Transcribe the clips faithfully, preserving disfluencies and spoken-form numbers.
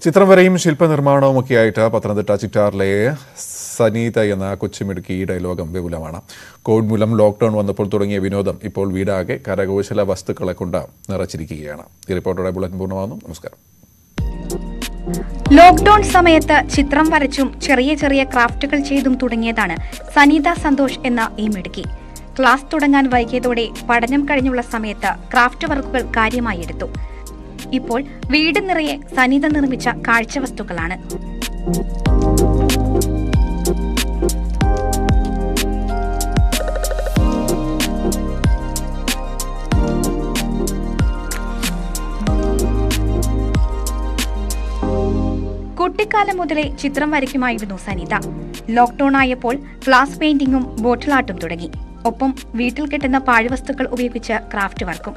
Chitram Varim Shilpa Nirmana Mukiaita, Patranata Chitarle, Saneetha Yana, Kuchimiki, Dialogam, Vivulamana, Code Mulam Lockdown on the Pulturing Vinodam, Ipol Vidake, Karagoshala Vasta Kalakunda, Narachirikiana. The reporter Abul and Bunavan, Oscar. Lockdown Samayata, Chitram Varachum, Cheria Cheria Craftical Chedum Tudangetana, Saneetha Santosh Ena Imedki. Class Tudangan Vaiketode, Padanam Karinula Samayata, Craft Workable Kari Mayetu. ഇപ്പോൾ വീട് നിറയെ സനീത നിർമ്മിച്ച കാഴ്ചവസ്തുക്കളാണ്. കുട്ടിക്കാലം മുതലേ ചിത്രം വരയ്ക്കുമായിരുന്നു സനീത. Lockdown ആയപ്പോൾ glass പെയിന്റിംഗും ബോട്ടിൽ ആർട്ടും തുടങ്ങി. ഒപ്പം വീട്ടിൽ കിട്ടുന്ന പാഴ്വസ്തുക്കൾ ഉപയോഗിച്ച് ക്രാഫ്റ്റ് വർക്കും.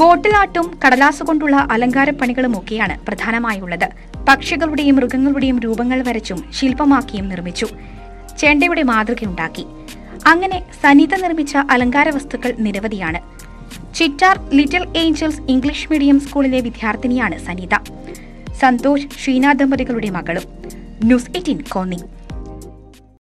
ബോട്ടിലാട്ടും കടലാസ് കൊണ്ടുള്ള അലങ്കാരപ്പണികളും ഒക്കെയാണ് പ്രധാനമായുള്ളത്. പക്ഷികളുടെയും മൃഗങ്ങളുടെയും രൂപങ്ങൾ വരച്ചും ശില്പമാക്കിയും നിർമ്മിച്ചു. ചേണ്ടയുടെ മാതൃകയുണ്ടാക്കി. അങ്ങനെ സനീത നിർമ്മിച്ച അലങ്കാര വസ്തുക്കൾ നിരവധിയാണ്. Chittar little angels English medium സ്കൂളിലെ വിദ്യാർത്ഥിനിയാണ് സനീത. സന്തോഷ് ഷീന ദമ്പതികളുടെ മകളും. News eighteen Konni.